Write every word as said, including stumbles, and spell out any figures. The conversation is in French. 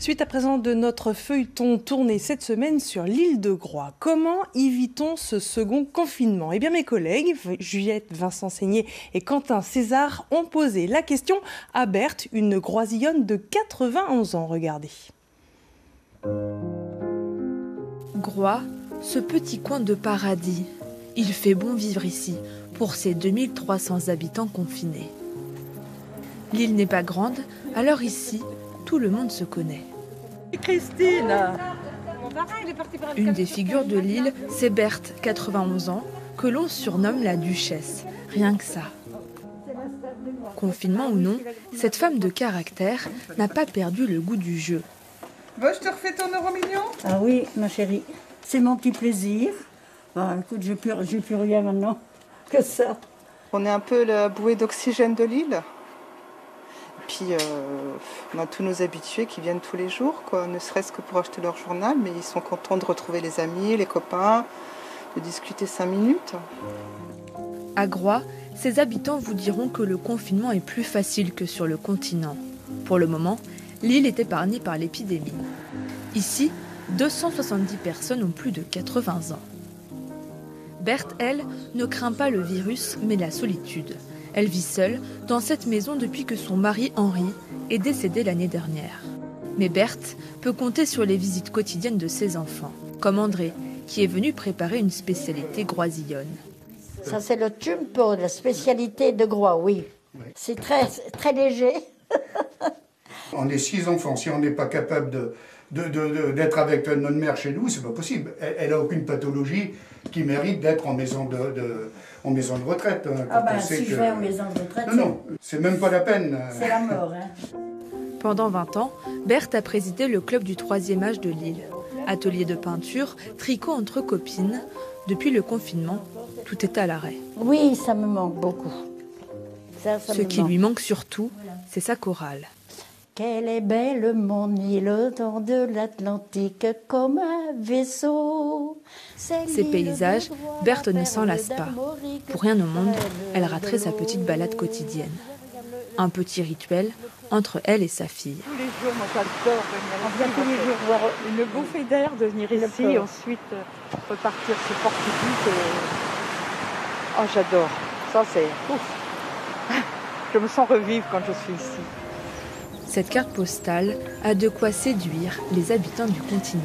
Suite à présent de notre feuilleton tourné cette semaine sur l'île de Groix. Comment évitons ce second confinement? Eh bien mes collègues, Juliette, Vincent Seignet et Quentin César ont posé la question à Berthe, une groisillonne de quatre-vingt-onze ans. Regardez. Groix, ce petit coin de paradis. Il fait bon vivre ici pour ses deux mille trois cents habitants confinés. L'île n'est pas grande, alors ici, tout le monde se connaît. Christine, une des figures de l'île, c'est Berthe, quatre-vingt-onze ans, que l'on surnomme la duchesse. Rien que ça. Confinement ou non, cette femme de caractère n'a pas perdu le goût du jeu. Bon, je te refais ton euro mignon? Ah oui, ma chérie, c'est mon petit plaisir. Bah, écoute, j'ai plus, j'ai plus rien maintenant que ça. On est un peu la bouée d'oxygène de l'île. Puis, euh, on a tous nos habitués qui viennent tous les jours, quoi, ne serait-ce que pour acheter leur journal, mais ils sont contents de retrouver les amis, les copains, de discuter cinq minutes. À Groix, ses habitants vous diront que le confinement est plus facile que sur le continent. Pour le moment, l'île est épargnée par l'épidémie. Ici, deux cent soixante-dix personnes ont plus de quatre-vingts ans. Berthe, elle, ne craint pas le virus, mais la solitude. Elle vit seule dans cette maison depuis que son mari Henri est décédé l'année dernière. Mais Berthe peut compter sur les visites quotidiennes de ses enfants, comme André, qui est venu préparer une spécialité groisillonne. Ça, c'est le tumpo, la spécialité de Groix, oui. C'est très, très léger. On est six enfants. Si on n'est pas capable de, de, de, de, d'être avec notre mère chez nous, c'est pas possible. Elle n'a aucune pathologie qui mérite d'être en maison de, de, en maison de retraite. Hein, ah bah, si que... je vais en maison de retraite... Non, non, c'est même pas la peine. C'est la mort, hein. Pendant vingt ans, Berthe a présidé le club du troisième âge de l'île. Atelier de peinture, tricot entre copines. Depuis le confinement, tout est à l'arrêt. Oui, ça me manque beaucoup. Ça, ça Ce qui manque. lui manque surtout, c'est sa chorale. Qu'elle est belle, mon île, au temps de l'Atlantique, comme un vaisseau. Ces paysages, Berthe ne s'en lasse pas. Pour rien au monde, elle raterait sa petite balade quotidienne. Un petit rituel entre elle et sa fille. Tous les jours, moi j'adore venir ici. On vient tous les jours voir une bouffée d'air, de venir ici, et ensuite repartir sur Portugis. Et... Oh, j'adore. Ça, c'est ouf. Je me sens revivre quand je suis ici. Cette carte postale a de quoi séduire les habitants du continent.